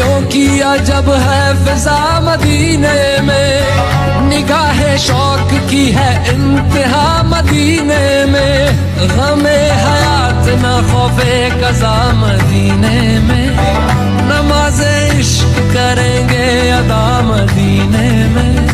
हस्तियों की अजब है फिजा मदीने में, निगाह शौक की है इंतहा मदीने में, हमें हयात न खौफे कज़ा मदीने में, नमाज़े इश्क करेंगे अदा मदीने में।